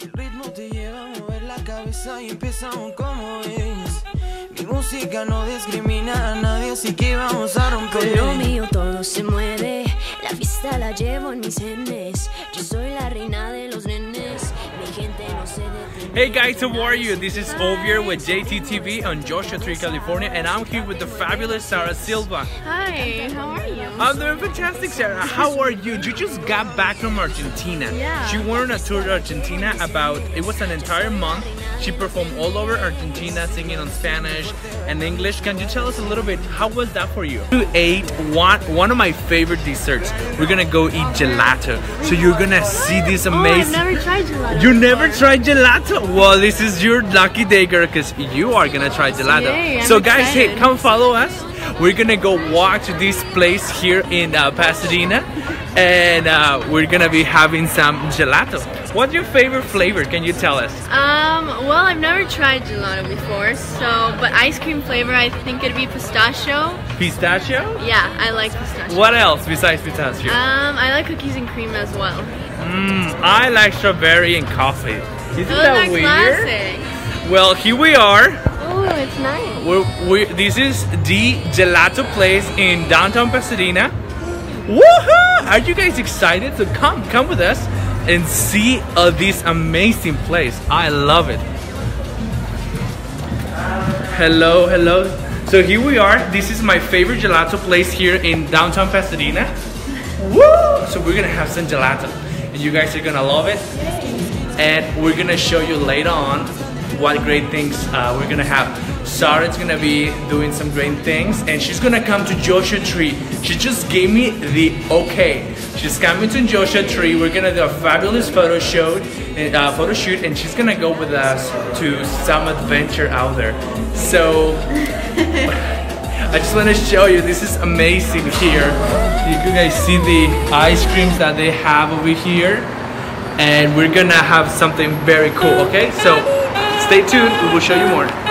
El ritmo te lleva a mover la cabeza y empieza un como es. Mi música no discrimina a nadie, así que vamos a romper. Con lo mío todo se mueve, la fiesta la llevo en mis genes. Yo soy la reina de los nenes, mi gente no se detiene. Hey guys, how are you? This is Ovier with JTTV on Joshua Tree, California, and I'm here with the fabulous Sarah Silva. Hi, how are you? I'm doing fantastic, Sarah. How are you? You just got back from Argentina. Yeah. She went on a tour to Argentina about, it was an entire month. She performed all over Argentina, singing on Spanish and English. Can you tell us a little bit, how was that for you? You ate one of my favorite desserts. We're gonna go eat gelato. So you're gonna see this amazing... Oh, I've never tried gelato. You never tried gelato? Well, this is your lucky day, girl, because you are gonna try gelato. Yay, so guys, excited. Hey, come follow us. We're gonna go walk to this place here in Pasadena, and we're gonna be having some gelato. What's your favorite flavor? Can you tell us? Well, I've never tried gelato before, so but ice cream flavor, I think it'd be pistachio. Pistachio? Yeah, I like pistachio. What else besides pistachio? I like cookies and cream as well. I like strawberry and coffee. Isn't that weird? Classic. Well, here we are. Oh, it's nice. This is the gelato place in downtown Pasadena. Woohoo! Are you guys excited? So come with us and see this amazing place. I love it. Hello, hello. So here we are. This is my favorite gelato place here in downtown Pasadena. Woo! So we're gonna have some gelato, and you guys are gonna love it. And we're gonna show you later on what great things we're gonna have. Sarah's gonna be doing some great things, and she's gonna come to Joshua Tree. She just gave me the okay. She's coming to Joshua Tree. We're gonna do a fabulous photo shoot, and she's gonna go with us to some adventure out there. So I just wanna show you, this is amazing here. You guys see the ice creams that they have over here, and we're gonna have something very cool, okay? So stay tuned, we will show you more.